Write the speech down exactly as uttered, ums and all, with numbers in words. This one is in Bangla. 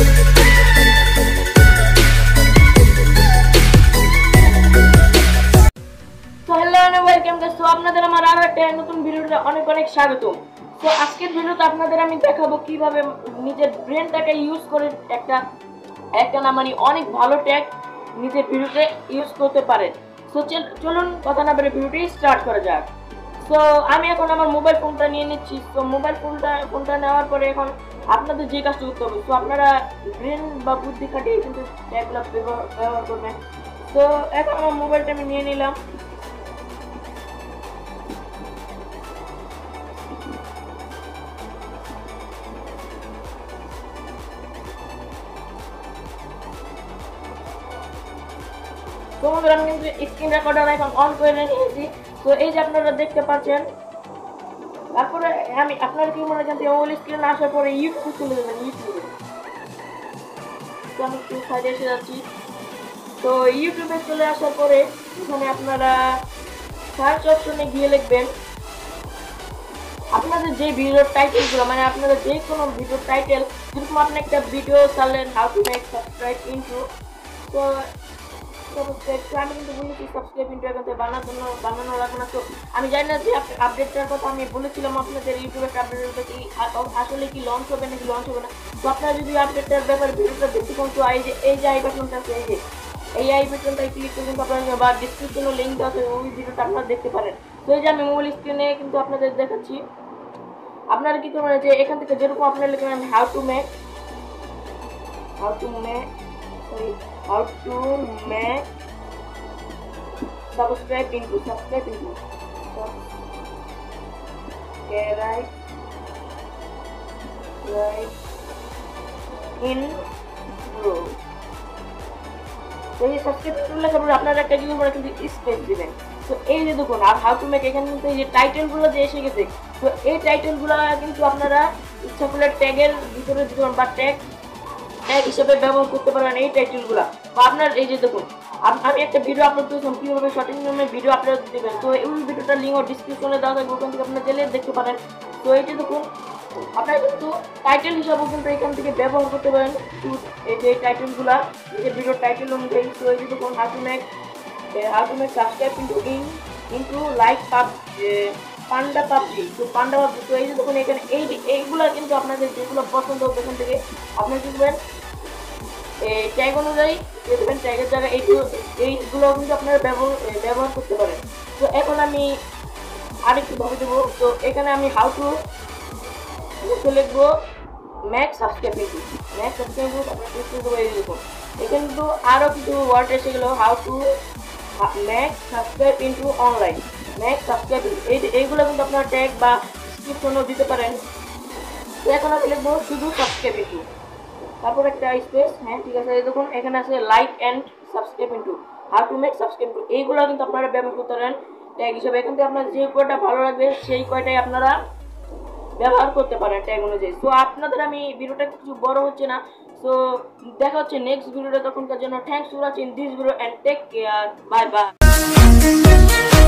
मोबाइल फोन सो मोबाइल फोन अपन जे काज सो अपना ब्रेन बुद्धि खाटे टैबलेट व्यवहार करबेन। तो एखन मोबाइल टाइम निये निलाम বন্ধুরা আমি কিন্তু স্ক্রিন রেকর্ডার এখন অন করে নিয়েছি। তো এই যে আপনারা দেখতে পাচ্ছেন তারপরে আমি আপনারা কি মনে জানতে ওল স্ক্রিন আসার পরে ইউটিউব চলে যাবেন। ইউটিউবে তো আমি কি সাইডে যাচ্ছি। তো ইউটিউবে চলে আসার পরে এখানে আপনারা সার্চ অপশনে গিয়ে লিখবেন আপনাদের যে ভিডিওর টাইটেলগুলো মানে আপনাদের যে কোনো ভিডিওর টাইটেল যেরকম আপনি একটা ভিডিও চাইলেন how to make subscribe intro. তো আপনারা কি করবেন যে এখান থেকে যেরকম আপনারা লিখবেন how to make how to make How to make subscribe into subscribe into subscribe right in row। तो ये सबसे पहले करूँ अपना रखा कि वो बड़ा किसी स्पेस दिले। तो ये जो दुकान आप how to make ऐसा तो ये टाइटल बुला देशे के से। तो ये टाइटल बुला किंतु अपना रा इस चपले टैगर इधर उधर जो बात टैग ট্যাগ হিসেবে ব্যবহার করতে পারেন এই টাইটেলগুলো। বা আপনার এই যে দেখুন আমি একটা ভিডিও আপলোড করেছিলাম কীভাবে শর্টিং নিয়মে ভিডিও আপলোড দেবেন। তো এই ভিডিওটার লিঙ্কও ডিসক্রিপশনে দেওয়া থাকবে ওখান থেকে আপনার জেলে দেখতে পারেন। তো এইটা দেখুন আপনারা কিন্তু টাইটেল হিসাবে কিন্তু এখান থেকে ব্যবহার করতে পারেন এই যে টাইটেলগুলো এই যে ভিডিও টাইটেল অনুযায়ী। তো এই যে দেখুন how to make how to make subscribe into in into like pub panda PUBG তো পান্ডা পাবজি। তো এই যে দেখুন এখানে এই এইগুলো কিন্তু আপনাদের যেগুলো পছন্দ হবে এখান থেকে আপনারা দেখবেন এই ট্যাগ অনুযায়ী দেখবেন ট্যাগের জায়গায় এই এইগুলো কিন্তু আপনারা ব্যবহার করতে পারেন। তো এখন আমি আরেকটু ভাবে দেবো। তো এখানে আমি হাউ টু লিখবো ম্যাক সাবস্ক্রাইব ম্যাক সাবস্ক্রাইব আপনারা দেখতে পাবেন। এই দেখুন এখানে কিন্তু আরও কিছু ওয়ার্ড এসে গেলো how to make subscribe into online make subscribe এই এইগুলো কিন্তু আপনারা ট্যাগ বা ডিসক্রিপশনও দিতে পারেন। তো এখন আমি লিখবো শুধু সাবস্ক্রাইব ইন্টু তারপর একটা স্পেস হ্যাঁ ঠিক আছে। এই দেখুন এখানে আছে like and subscribe into how to make subscribe into এইগুলো কিন্তু আপনারা ব্যবহার করতে পারেন ট্যাগ হিসাবে। এখান থেকে আপনার যে কয়টা ভালো লাগবে সেই কয়টাই আপনারা ব্যবহার করতে পারেন ট্যাগ অনুযায়ী। সো আপনাদের আমি ভিডিওটা কিছু বড় হচ্ছে না। সো দেখা হচ্ছে নেক্সট ভিডিওটা তখনকার জন্য thanks for watching this video and take care bye by.